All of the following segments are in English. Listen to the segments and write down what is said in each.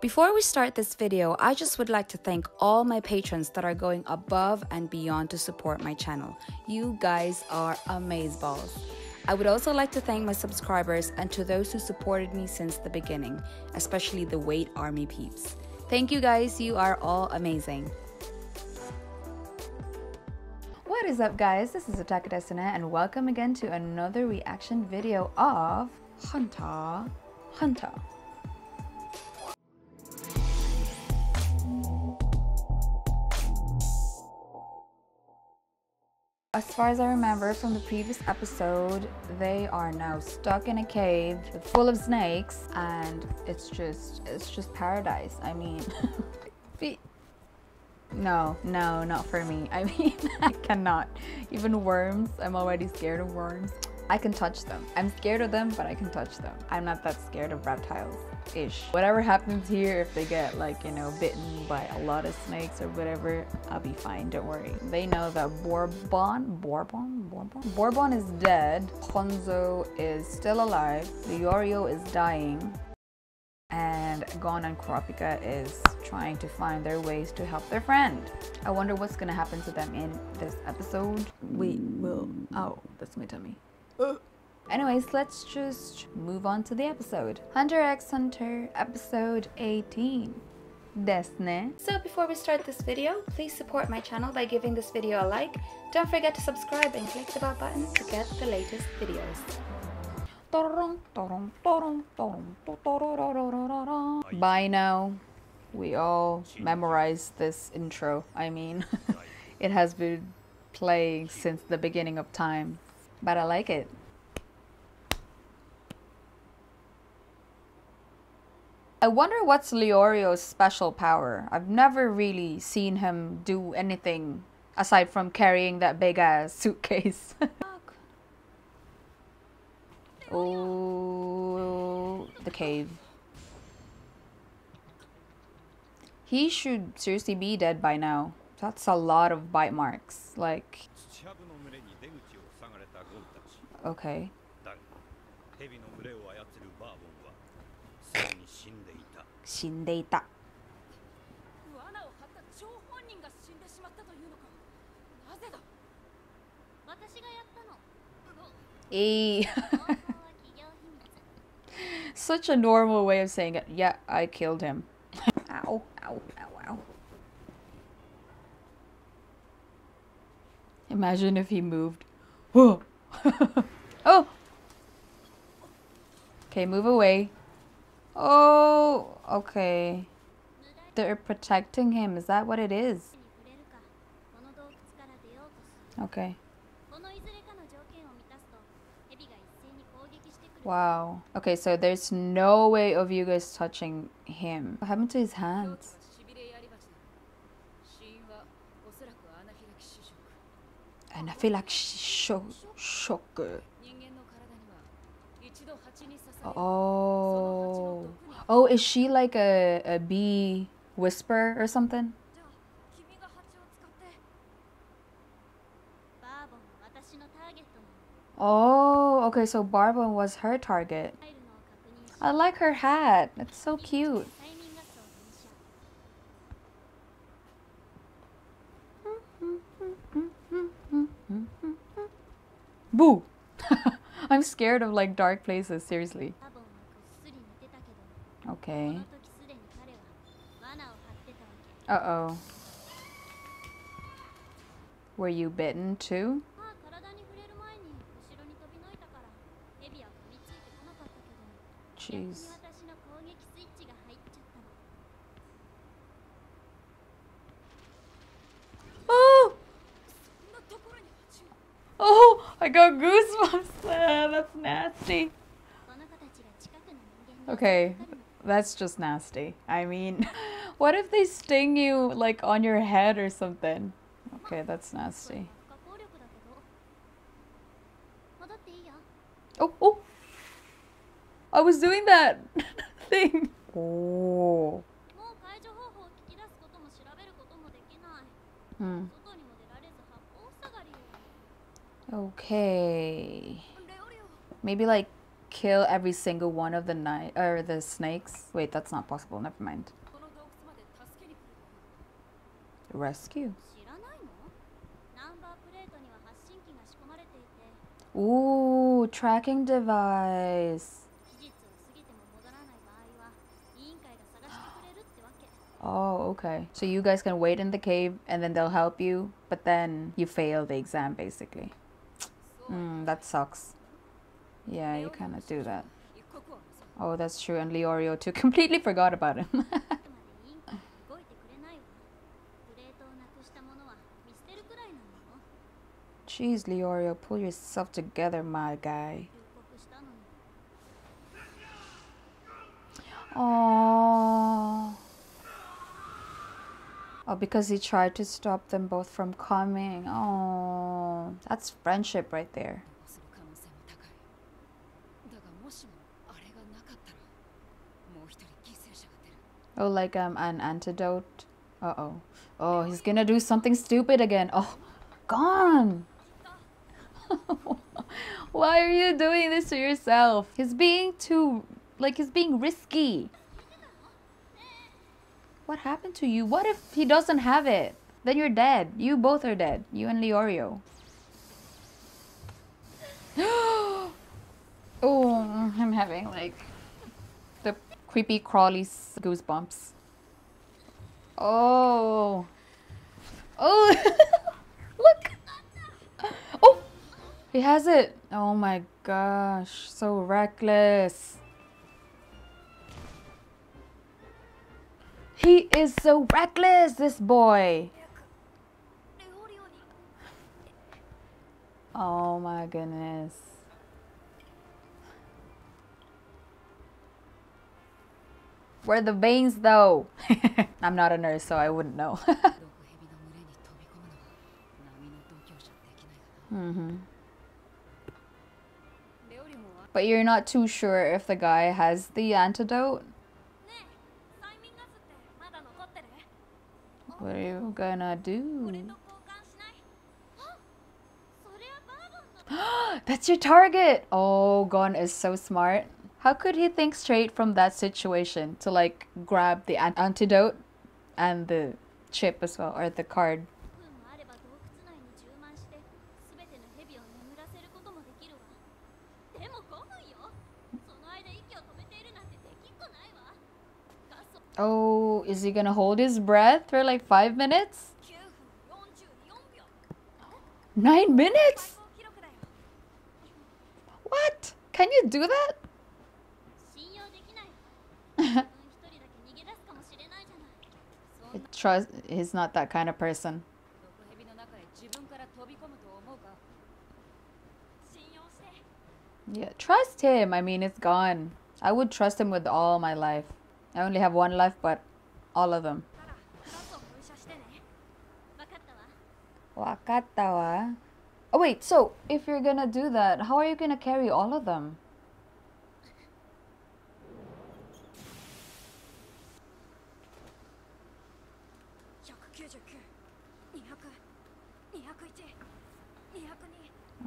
Before we start this video, I just would like to thank all my patrons that are going above and beyond to support my channel. You guys are amazeballs. I would also like to thank my subscribers and to those who supported me since the beginning, especially the Wait Army peeps. Thank you guys, you are all amazing. What is up guys, this is Otakudesune and welcome again to another reaction video of Hunter x Hunter. As far as I remember from the previous episode, they are now stuck in a cave full of snakes and it's just paradise. I mean, no, not for me. I mean, I cannot. Even worms, I'm already scared of worms. I can touch them. I'm scared of them, but I can touch them. I'm not that scared of reptiles-ish. Whatever happens here, if they get like, you know, bitten by a lot of snakes or whatever, I'll be fine, don't worry. They know that Bourbon is dead. Hanzo is still alive. Leorio is dying. And Gon and Kurapika is trying to find their ways to help their friend. I wonder what's gonna happen to them in this episode. We will... oh, that's my tummy. Anyways, let's just move on to the episode. Hunter x Hunter, episode 18. Desne. So before we start this video, please support my channel by giving this video a like. Don't forget to subscribe and click the bell button to get the latest videos. By now, we all memorized this intro. I mean, it has been playing since the beginning of time. But I like it. I wonder what's Leorio's special power. I've never really seen him do anything aside from carrying that big ass suitcase. Oh, the cave. He should seriously be dead by now. That's a lot of bite marks. Like... okay. Such a normal way of saying it. Yeah, I killed him. Ow, ow, ow, ow. Imagine if he moved. Whoa. Oh! Okay, move away. Oh, okay. They're protecting him. Is that what it is? Okay. Wow. Okay, so there's no way of you guys touching him. What happened to his hands? And I feel like shock. Oh. Oh, is she like a bee whisperer or something? Oh, okay, so Bourbon was her target. I like her hat. It's so cute. Boo! I'm scared of like dark places, seriously. Okay. Uh-oh. Were you bitten too? Jeez. I got goosebumps. That's nasty. Okay, that's just nasty. I mean, what if they sting you like on your head or something? Okay, that's nasty. Oh, oh! I was doing that thing. Oh. Hmm. Okay, maybe like kill every single one of the snakes. Wait, that's not possible. Never mind. Rescue. Ooh, tracking device. Oh, okay. So you guys can wait in the cave and then they'll help you, but then you fail the exam basically. That sucks. Yeah, you cannot do that. Oh, that's true. And Leorio too. Completely forgot about him. Jeez, Leorio, pull yourself together, my guy. Aww. Oh, because he tried to stop them both from coming. Oh, that's friendship right there. Oh, like an antidote. Uh-oh. Oh, he's gonna do something stupid again. Oh, Gon! Why are you doing this to yourself? He's being too... like, he's being risky. What happened to you? What if he doesn't have it? Then you're dead. You both are dead. You and Leorio. Oh, I'm having like the creepy crawly goosebumps. Oh. Oh. Look. Oh. He has it. Oh my gosh. So reckless. He is so reckless, this boy. Oh my goodness. Where are the veins though? I'm not a nurse, so I wouldn't know. But you're not too sure if the guy has the antidote? What are you gonna do? That's your target! Oh, Gon is so smart. How could he think straight from that situation to like grab the antidote and the chip as well, or the card? Oh, is he gonna hold his breath for like 5 minutes? 9 minutes? What? Can you do that? Trust, he's not that kind of person. Yeah, trust him. I mean, it's Gon. I would trust him with all my life. I only have one life, but all of them. Wakata wa. Oh wait, so if you're gonna do that, how are you gonna carry all of them?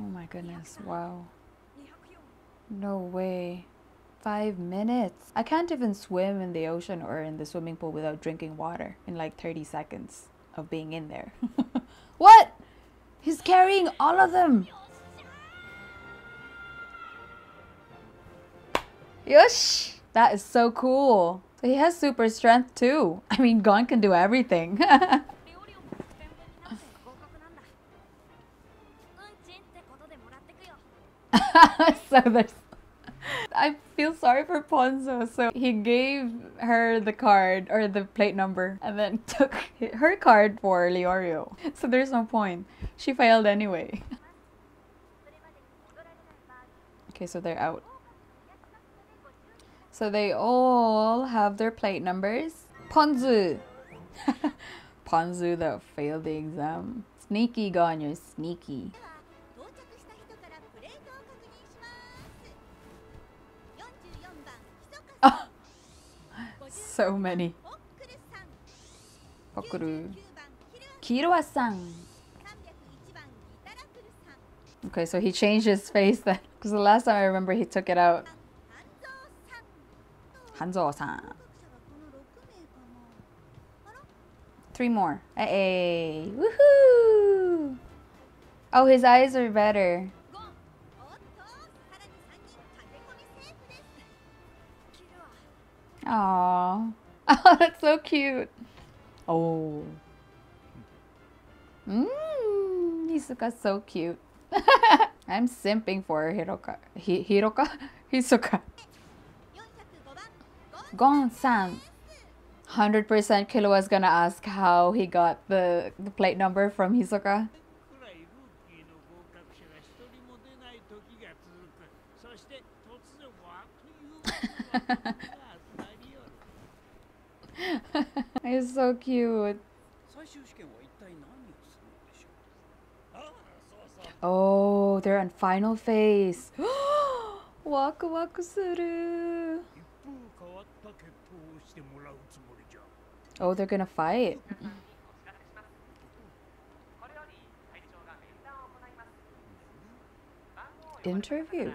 Oh my goodness, wow. No way. 5 minutes. I can't even swim in the ocean or in the swimming pool without drinking water in like 30 seconds of being in there. What? He's carrying all of them. Yosh! That is so cool. So he has super strength too. I mean, Gon can do everything. So there's... I feel sorry for Ponzu, so he gave her the card or the plate number and then took her card for Leorio. So there's no point. She failed anyway. Okay, so they're out. So they all have their plate numbers. Ponzu! Ponzu that failed the exam. Sneaky Gon, you're sneaky. Oh, so many. Pokuru. Killua-san. Okay, so he changed his face then. Because the last time I remember he took it out. Hanzo-san. 3 more. Hey, woohoo! Oh, his eyes are better. Aww. Oh, that's so cute. Oh. Hisoka's so cute. I'm simping for Hiroka. Hisoka. Gon-san. 100% Killua's gonna ask how he got the plate number from Hisoka. It's so cute. Oh, they're on final phase. Waku waku suru. Oh, they're gonna fight. Interview.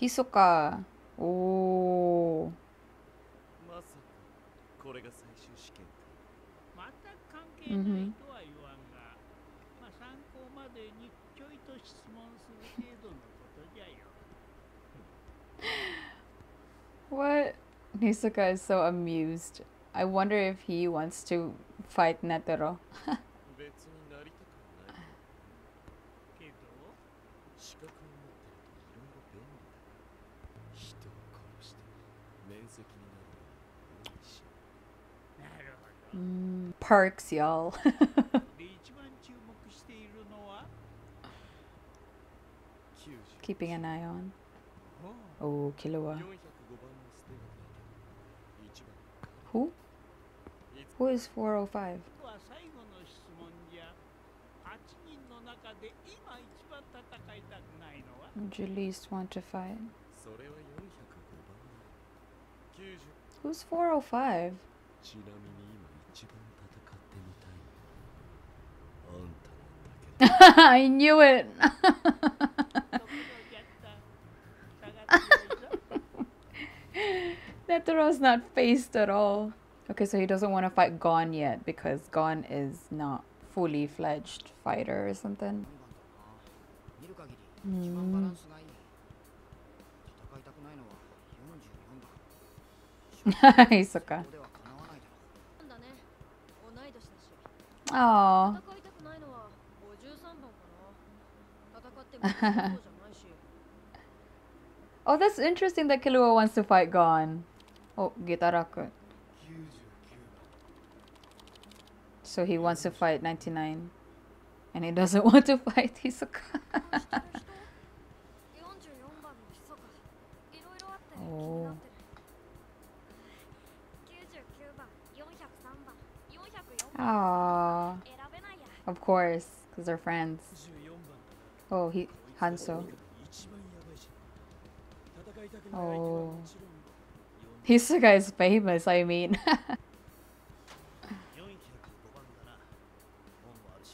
Hisoka. Oh. Mm-hmm. What? Hisoka is so amused. I wonder if he wants to fight Netero. Perks, y'all. Keeping an eye on. Oh, Killua. Who? Who is 405? Would you least want to fight? Who's 405? I knew it. Netero's not phased at all. Okay, so he doesn't want to fight Gon yet because Gon is not fully fledged fighter or something. Hisoka. Oh. Oh, that's interesting that Killua wants to fight Gon. Oh, Gitaraku. So he wants to fight 99. And he doesn't want to fight Hisoka. Oh. Aww. Of course, because they're friends. Oh, he Hanzo. Oh. Hisoka is famous, I mean.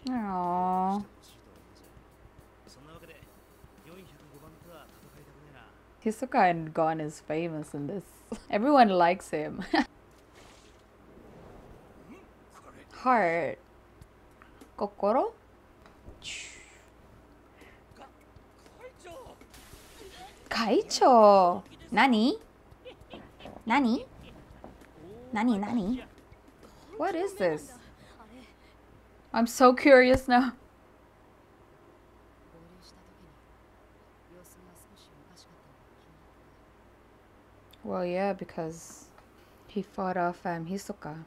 Aww. Hisoka and Gon is famous in this. Everyone likes him. Heart. Kokoro? Kaicho. Nani? Nani? Nani, nani? What is this? I'm so curious now. Well, yeah, because he fought off Hisoka.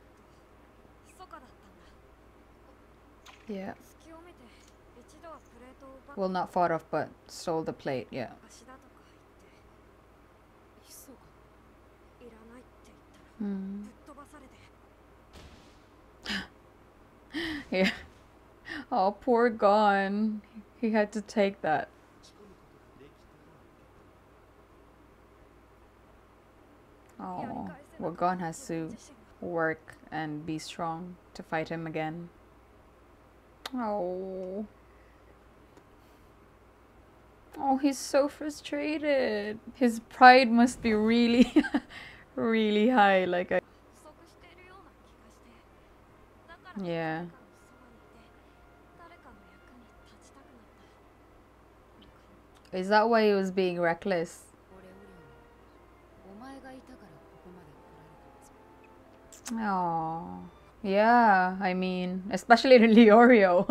Yeah. Well, not fought off, but stole the plate, yeah. Mm. Yeah. Oh, poor Gon. He had to take that. Oh, well, Gon has to work and be strong to fight him again. Oh. Oh, he's so frustrated. His pride must be really, really high. Like, yeah. Is that why he was being reckless? Oh, yeah. I mean, especially to Leorio.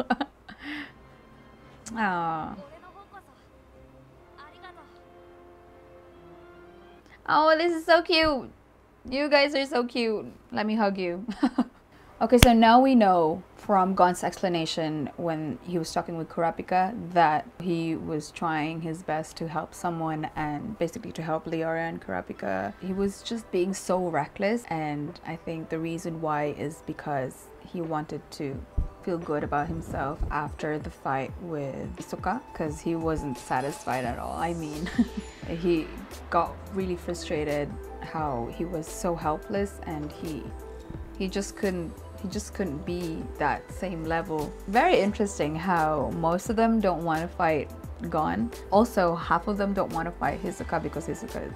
Oh. Oh, this is so cute. You guys are so cute. Let me hug you. Okay, so now we know from Gon's explanation when he was talking with Kurapika that he was trying his best to help someone and basically to help Leorio and Kurapika. He was just being so reckless, and I think the reason why is because he wanted to feel good about himself after the fight with Hisoka, because he wasn't satisfied at all. I mean, he got really frustrated how he was so helpless, and he just couldn't be that same level. Very interesting how most of them don't want to fight Gon. Also, half of them don't want to fight Hisoka because Hisoka is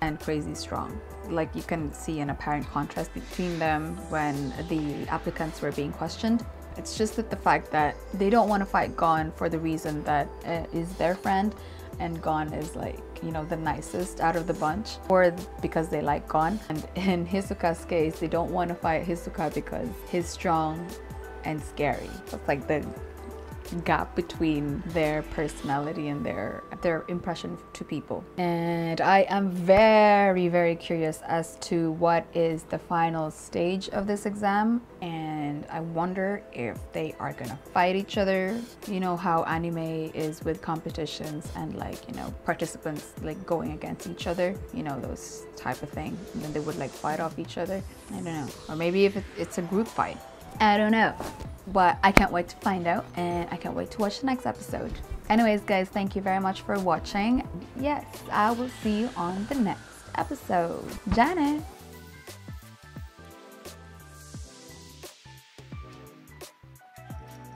and crazy strong. Like, you can see an apparent contrast between them when the applicants were being questioned. It's just that the fact that they don't want to fight Gon for the reason that is their friend, and Gon is, like, you know, the nicest out of the bunch, or because they like Gon. And in Hisoka's case, they don't want to fight Hisoka because he's strong and scary. It's like the gap between their personality and their impression to people. And I am very, very curious as to what is the final stage of this exam, and I wonder if they are gonna fight each other. You know how anime is with competitions and, like, you know, participants like going against each other, you know, those type of thing, and then they would like fight off each other. I don't know. Or maybe if it's a group fight, I don't know. But I can't wait to find out, and I can't wait to watch the next episode. Anyways, guys, thank you very much for watching. Yes, I will see you on the next episode. Janet!